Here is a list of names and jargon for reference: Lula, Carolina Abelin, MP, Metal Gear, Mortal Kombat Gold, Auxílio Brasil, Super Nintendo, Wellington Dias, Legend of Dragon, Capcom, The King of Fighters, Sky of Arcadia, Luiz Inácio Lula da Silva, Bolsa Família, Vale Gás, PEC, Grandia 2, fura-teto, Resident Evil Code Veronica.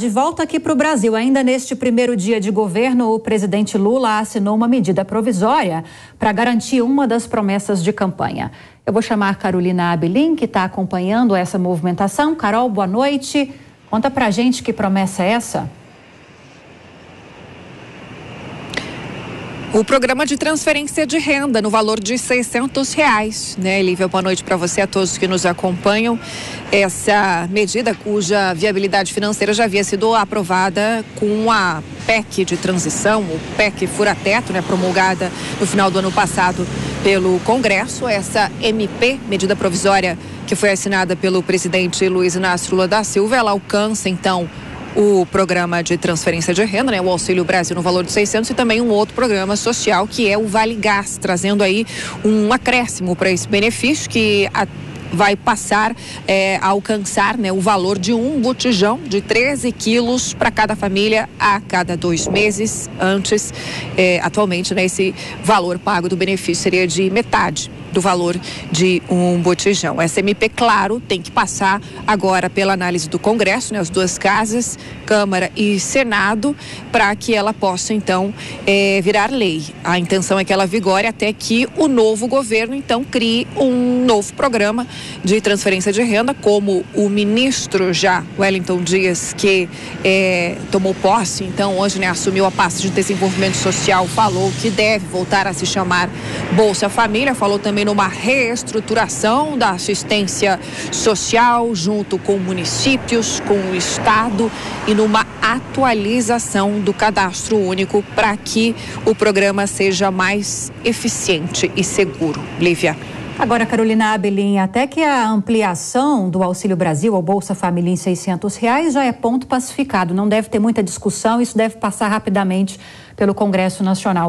De volta aqui para o Brasil, ainda neste primeiro dia de governo, o presidente Lula assinou uma medida provisória para garantir uma das promessas de campanha. Eu vou chamar Carolina Abelin, que está acompanhando essa movimentação. Carol, boa noite. Conta para a gente que promessa é essa? O programa de transferência de renda no valor de R$600, né, Lívia? Boa noite para você, a todos que nos acompanham. Essa medida, cuja viabilidade financeira já havia sido aprovada com a PEC de transição, o PEC fura-teto, né, promulgada no final do ano passado pelo Congresso. Essa MP, medida provisória que foi assinada pelo presidente Luiz Inácio Lula da Silva, ela alcança, então, o programa de transferência de renda, né, o Auxílio Brasil no valor de R$600, e também um outro programa social que é o Vale Gás, trazendo aí um acréscimo para esse benefício que vai passar a alcançar, né, o valor de um botijão de 13 quilos para cada família a cada 2 meses. Antes, atualmente, né, esse valor pago do benefício seria de metade do valor de um botijão. Essa MP, claro, tem que passar agora pela análise do Congresso, né, as duas casas, Câmara e Senado, para que ela possa, então, virar lei. A intenção é que ela vigore até que o novo governo, então, crie um novo programa de transferência de renda, como o ministro já, Wellington Dias, que tomou posse, então, hoje, né, assumiu a pasta de desenvolvimento social, falou que deve voltar a se chamar Bolsa Família, falou também numa reestruturação da assistência social junto com municípios, com o Estado, e numa atualização do cadastro único para que o programa seja mais eficiente e seguro. Lívia. Agora, Carolina Abelin, até que a ampliação do Auxílio Brasil ao Bolsa Família em R$600 já é ponto pacificado, não deve ter muita discussão, isso deve passar rapidamente pelo Congresso Nacional.